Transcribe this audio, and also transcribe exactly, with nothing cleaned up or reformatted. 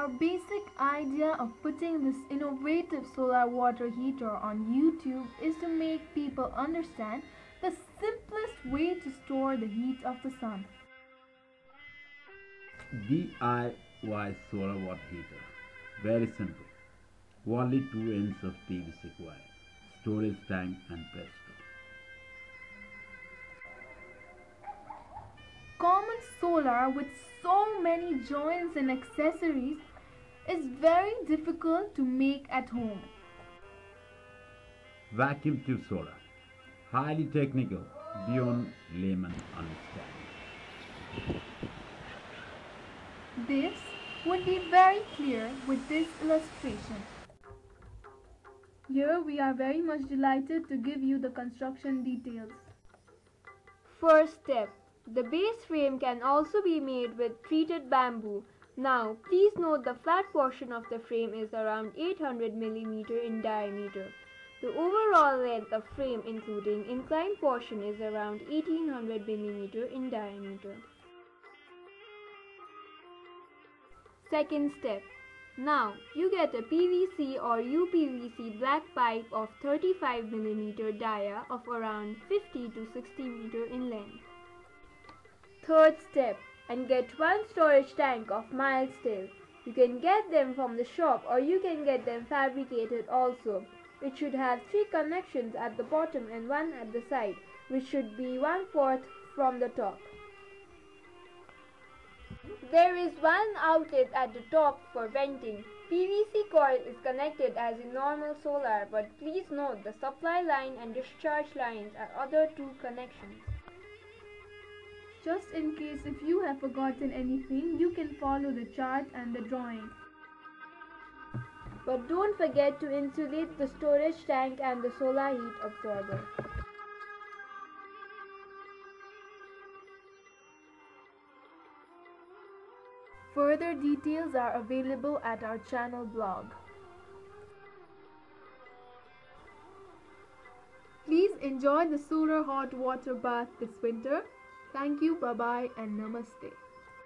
Our basic idea of putting this innovative solar water heater on YouTube is to make people understand the simplest way to store the heat of the sun. D I Y solar water heater. Very simple. Only two ends of P V C wire. Storage tank and presto. Common solar with so many joints and accessories is very difficult to make at home. Vacuum tube solar. Highly technical, beyond layman understanding. This would be very clear with this illustration. Here we are very much delighted to give you the construction details. First step. The base frame can also be made with treated bamboo. Now, please note the flat portion of the frame is around eight hundred millimeters in diameter. The overall length of frame including inclined portion is around eighteen hundred millimeters in diameter. Second step. Now, you get a P V C or U P V C black pipe of thirty-five millimeter dia of around fifty to sixty meters in length. Third step, and get one storage tank of mild steel. You can get them from the shop or you can get them fabricated also. It should have three connections at the bottom and one at the side, which should be one-fourth from the top. There is one outlet at the top for venting. P V C coil is connected as in normal solar, but please note the supply line and discharge lines are other two connections. Just in case if you have forgotten anything, you can follow the chart and the drawing. But don't forget to insulate the storage tank and the solar heat absorber. Further details are available at our channel blog. Please enjoy the solar hot water bath this winter. Thank you, bye-bye and namaste.